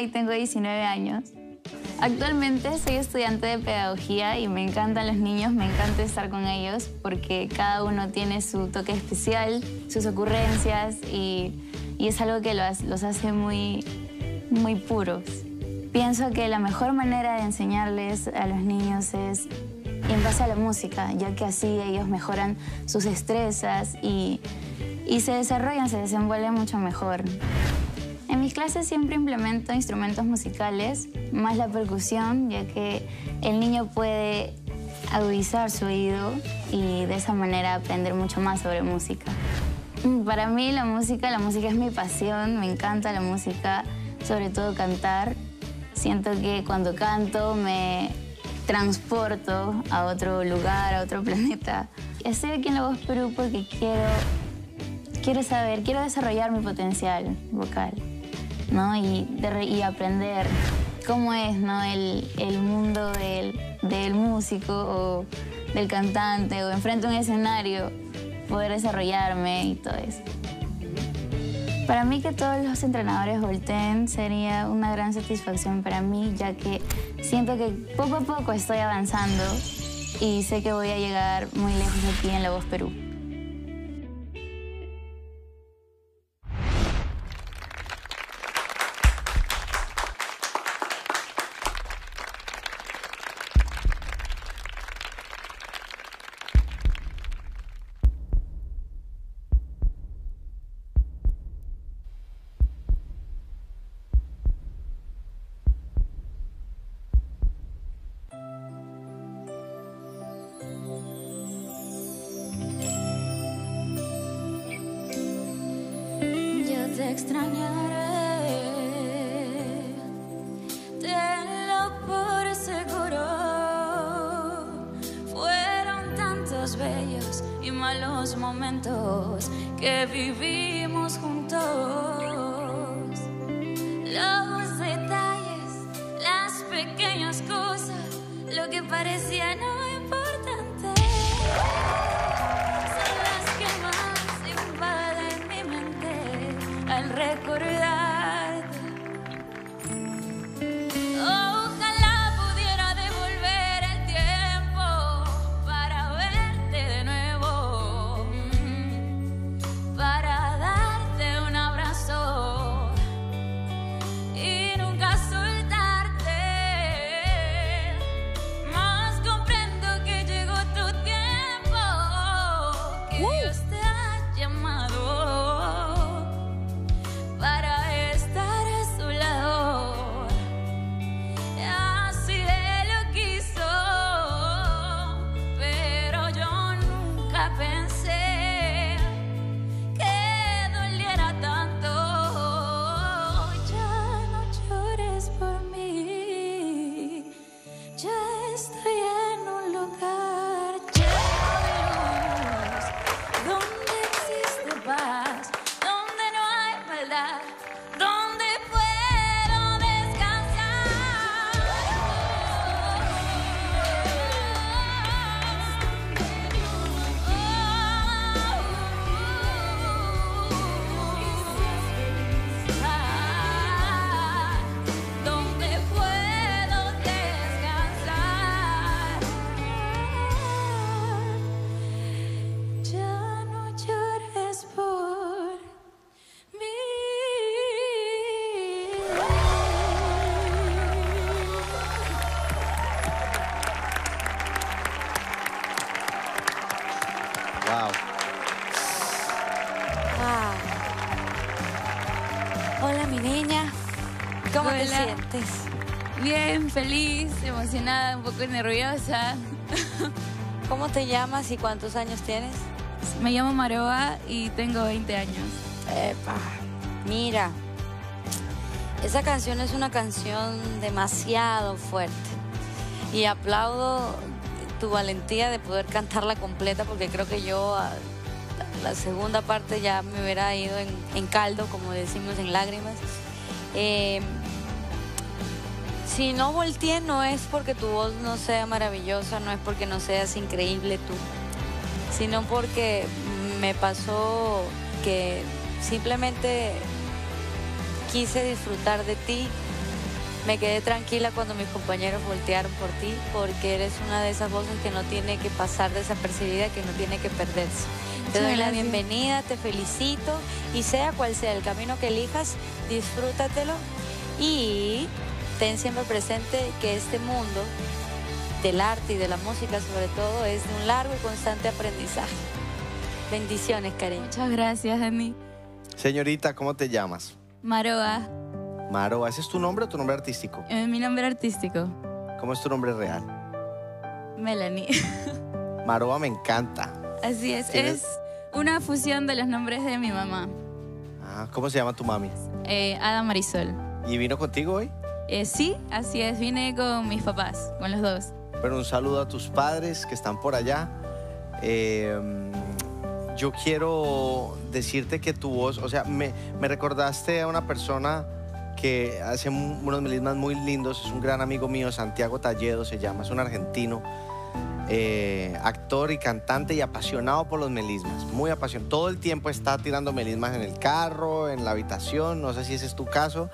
y tengo 19 años. Actualmente soy estudiante de pedagogía y me encantan los niños, me encanta estar con ellos porque cada uno tiene su toque especial, sus ocurrencias y es algo que los hace muy puros. Pienso que la mejor manera de enseñarles a los niños es en base a la música, ya que así ellos mejoran sus destrezas y se desarrollan, se desenvuelven mucho mejor. En mis clases siempre implemento instrumentos musicales, más la percusión, ya que el niño puede agudizar su oído y de esa manera aprender mucho más sobre música. Para mí la música es mi pasión, me encanta la música, sobre todo cantar. Siento que cuando canto me transporto a otro lugar, a otro planeta. Estoy aquí en La Voz Perú porque quiero desarrollar mi potencial vocal, ¿no? Y aprender cómo es, ¿no? el mundo del músico o del cantante o enfrente a un escenario, poder desarrollarme y todo eso. Para mí que todos los entrenadores volteen sería una gran satisfacción para mí, ya que siento que poco a poco estoy avanzando y sé que voy a llegar muy lejos aquí en La Voz Perú. Te extrañaré, tenlo por seguro. Fueron tantos bellos y malos momentos que vivimos juntos. Los detalles, las pequeñas cosas, lo que parecía no importante, son las que más invaden mi mente al recordar. Ojalá pudiera devolver el tiempo para verte de nuevo, para darte un abrazo y nunca soltarte. Más comprendo que llegó tu tiempo, que Dios te ha llamado para estar a su lado. Así él lo quiso, pero yo nunca pensé que doliera tanto. Ya no llores por mí, ya estoy en un lugar lleno de luz, donde existe paz, donde no hay maldad, donde puedo descansar, donde puedo descansar. Ya no llores por mí. Wow. Ah. Hola, mi niña. ¿Cómo te Hola. Sientes? Bien, feliz, emocionada, un poco nerviosa. ¿Cómo te llamas y cuántos años tienes? Me llamo Maroa y tengo 20 años. Epa. Mira, esa canción es una canción demasiado fuerte. Y aplaudo tu valentía de poder cantarla completa, porque creo que yo la segunda parte ya me hubiera ido en caldo, como decimos, en lágrimas. Si no volteé, no es porque tu voz no sea maravillosa, no es porque no seas increíble tú, sino porque me pasó que simplemente quise disfrutar de ti Me quedé tranquila cuando mis compañeros voltearon por ti, porque eres una de esas voces que no tiene que pasar desapercibida, que no tiene que perderse. Te doy la bienvenida, te felicito, y sea cual sea el camino que elijas, disfrútatelo y ten siempre presente que este mundo del arte y de la música, sobre todo, es de un largo y constante aprendizaje. Bendiciones, cariño. Muchas gracias, Ani. Señorita, ¿cómo te llamas? Maroa. Maroa, ¿ese es tu nombre o tu nombre artístico? Mi nombre artístico. ¿Cómo es tu nombre real? Melanie. Maroa me encanta. Así es. ¿Tienes? Es una fusión de los nombres de mi mamá. Ah, ¿cómo se llama tu mami? Ada Marisol. ¿Y vino contigo hoy? Sí, así es. Vine con mis papás, con los dos. Pero un saludo a tus padres que están por allá. Yo quiero decirte que tu voz, o sea, me recordaste a una persona que hace unos melismas muy lindos, es un gran amigo mío, Santiago Talledo se llama, es un argentino, actor y cantante y apasionado por los melismas, muy apasionado, todo el tiempo está tirando melismas en el carro, en la habitación, no sé si ese es tu caso,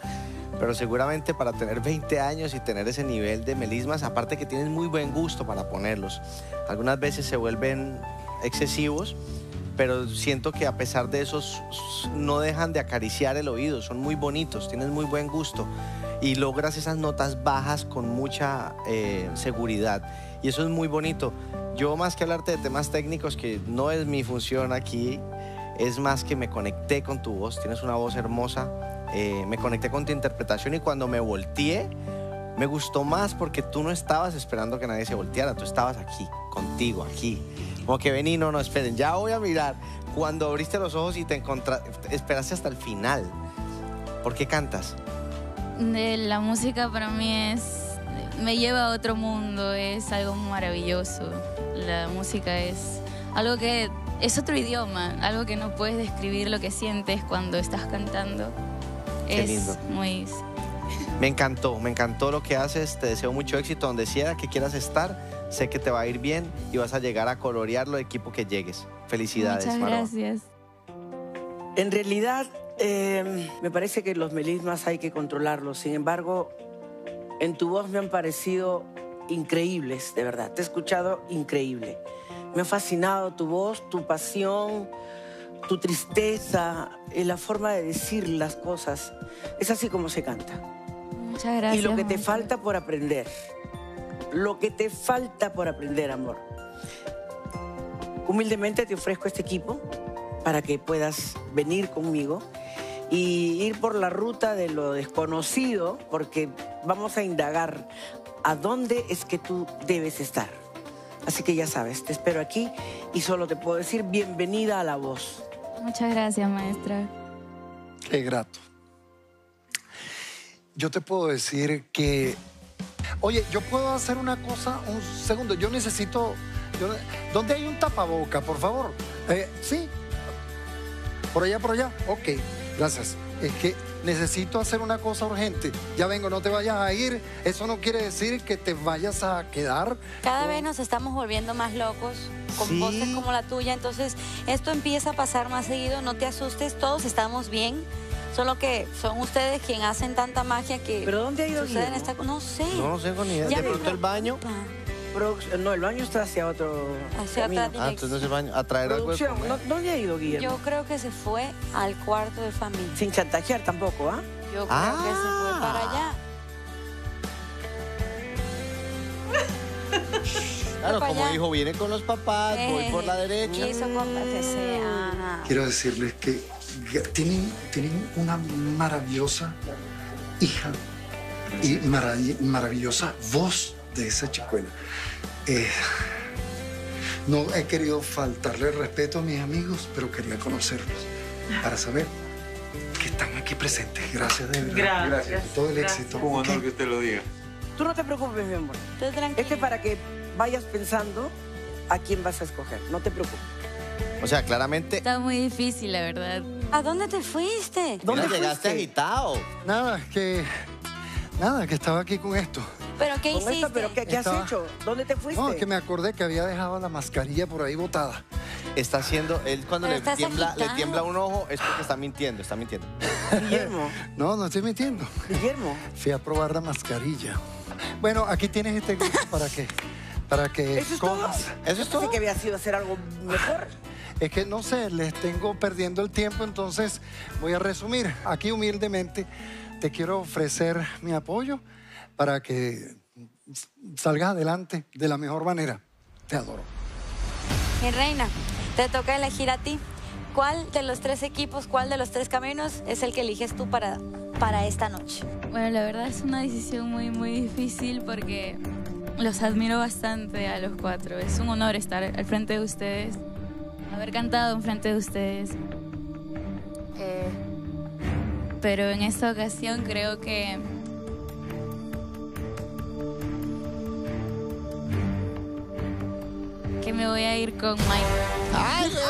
pero seguramente para tener 20 años y tener ese nivel de melismas, aparte que tienes muy buen gusto para ponerlos, algunas veces se vuelven excesivos, pero siento que a pesar de eso no dejan de acariciar el oído, son muy bonitos, tienes muy buen gusto y logras esas notas bajas con mucha seguridad y eso es muy bonito. Yo más que hablarte de temas técnicos, que no es mi función aquí, es más que me conecté con tu voz, tienes una voz hermosa, me conecté con tu interpretación y cuando me volteé me gustó más porque tú no estabas esperando que nadie se volteara, tú estabas aquí, contigo, aquí. Como que vení, no, esperen, ya voy a mirar. Cuando abriste los ojos y te encontraste, esperaste hasta el final. ¿Por qué cantas? La música para mí me lleva a otro mundo, es algo maravilloso. La música es algo que es otro idioma, algo que no puedes describir lo que sientes cuando estás cantando. Qué es lindo. Muy... me encantó lo que haces, te deseo mucho éxito donde sea que quieras estar. Sé que te va a ir bien y vas a llegar a colorear lo equipo que llegues. Felicidades, Maroa. Muchas gracias. En realidad, me parece que los melismas hay que controlarlos. Sin embargo, en tu voz me han parecido increíbles, de verdad. Te he escuchado increíble. Me ha fascinado tu voz, tu pasión, tu tristeza, la forma de decir las cosas. Es así como se canta. Muchas gracias. Y lo que te falta por aprender... Lo que te falta por aprender, amor. Humildemente te ofrezco este equipo para que puedas venir conmigo y ir por la ruta de lo desconocido, porque vamos a indagar a dónde es que tú debes estar. Así que ya sabes, te espero aquí y solo te puedo decir bienvenida a La Voz. Muchas gracias, maestra. Qué grato. Yo te puedo decir que... Oye, yo puedo hacer una cosa, un segundo, yo necesito... ¿Dónde hay un tapaboca, por favor? Sí. Por allá, ok, gracias. Es que necesito hacer una cosa urgente. Ya vengo, no te vayas a ir. Eso no quiere decir que te vayas a quedar. Cada vez nos estamos volviendo más locos con voces como la tuya. Entonces, esto empieza a pasar más seguido. No te asustes, todos estamos bien. Solo que son ustedes quienes hacen tanta magia que... ¿Pero dónde ha ido? No sé. No sé con idea. ¿De pronto el baño? No, el baño está hacia otro... Hacia otra dirección. Ah, entonces el baño, a traer algo de comer. ¿Dónde ha ido, Guillermo? Yo creo que se fue al cuarto de familia. Sin chantajear tampoco, ¿ah? Yo creo que se fue para allá. Claro, como dijo, viene con los papás, voy por la derecha. Eso, quiero decirles que... Tienen una maravillosa hija y maravillosa voz de esa chicuela. No he querido faltarle respeto a mis amigos, pero quería conocerlos para saber que están aquí presentes. Gracias, de verdad. Gracias por todo el éxito. Un honor que usted lo diga. Tú no te preocupes, mi amor. Estoy tranquila. Este es para que vayas pensando a quién vas a escoger. No te preocupes. O sea, claramente... Está muy difícil, la verdad. ¿A dónde te fuiste? ¿Dónde llegaste agitado? Nada, que estaba aquí con esto. ¿Pero qué hiciste? ¿Qué has hecho? ¿Dónde te fuiste? No, que me acordé que había dejado la mascarilla por ahí botada. está haciendo, él cuando le tiembla un ojo es porque está mintiendo, Guillermo. No, no estoy mintiendo. Guillermo. Fui a probar la mascarilla. Bueno, aquí tienes este grupo para que, comas. ¿Eso es todo? Pensé que había sido hacer algo mejor. Es que no sé, les tengo perdiendo el tiempo, entonces voy a resumir. Aquí humildemente te quiero ofrecer mi apoyo para que salgas adelante de la mejor manera. Te adoro. Mi reina, te toca elegir a ti. ¿Cuál de los tres equipos, cuál de los tres caminos es el que eliges tú para esta noche? Bueno, la verdad es una decisión muy, muy difícil porque los admiro bastante a los cuatro. Es un honor estar al frente de ustedes, haber cantado enfrente de ustedes. Pero en esta ocasión creo que... me voy a ir con Mike.